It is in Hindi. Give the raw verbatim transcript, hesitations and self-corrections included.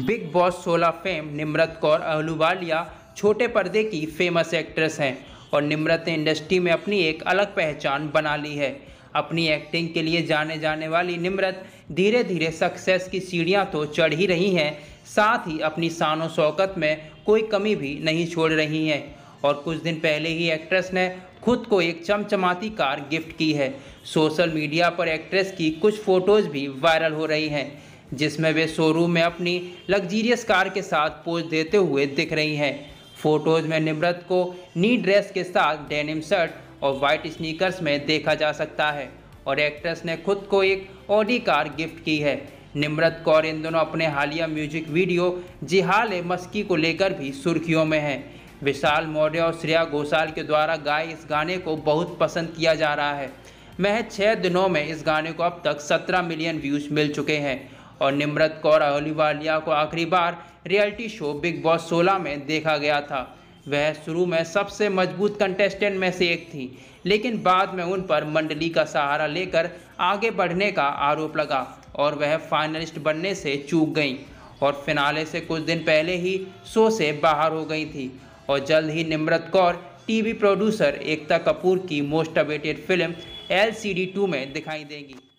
बिग बॉस सोलह फेम निम्रत कौर अहलूवालिया छोटे पर्दे की फेमस एक्ट्रेस हैं और निम्रत ने इंडस्ट्री में अपनी एक अलग पहचान बना ली है। अपनी एक्टिंग के लिए जाने जाने वाली निम्रत धीरे धीरे सक्सेस की सीढ़ियां तो चढ़ ही रही हैं, साथ ही अपनी शान शौकत में कोई कमी भी नहीं छोड़ रही हैं। और कुछ दिन पहले ही एक्ट्रेस ने खुद को एक चमचमाती कार गिफ्ट की है। सोशल मीडिया पर एक्ट्रेस की कुछ फ़ोटोज़ भी वायरल हो रही हैं, जिसमें वे शोरूम में अपनी लग्जीरियस कार के साथ पोज देते हुए दिख रही हैं। फ़ोटोज़ में निम्रत को नी ड्रेस के साथ डेनिम शर्ट और वाइट स्नीकर्स में देखा जा सकता है और एक्ट्रेस ने खुद को एक ऑडी कार गिफ्ट की है। निम्रत कौर इन दोनों अपने हालिया म्यूजिक वीडियो जिहाले मस्की को लेकर भी सुर्खियों में हैं। विशाल मौर्य और श्रेया घोषाल के द्वारा गाए इस गाने को बहुत पसंद किया जा रहा है। महज छः दिनों में इस गाने को अब तक सत्रह मिलियन व्यूज़ मिल चुके हैं और निम्रत कौर अहलूवालिया को आखिरी बार रियलिटी शो बिग बॉस सोलह में देखा गया था। वह शुरू में सबसे मजबूत कंटेस्टेंट में से एक थी, लेकिन बाद में उन पर मंडली का सहारा लेकर आगे बढ़ने का आरोप लगा और वह फाइनलिस्ट बनने से चूक गईं और फिनाले से कुछ दिन पहले ही शो से बाहर हो गई थी। और जल्द ही निम्रत कौर टीवी प्रोड्यूसर एकता कपूर की most awaited film L C में दिखाई देगी।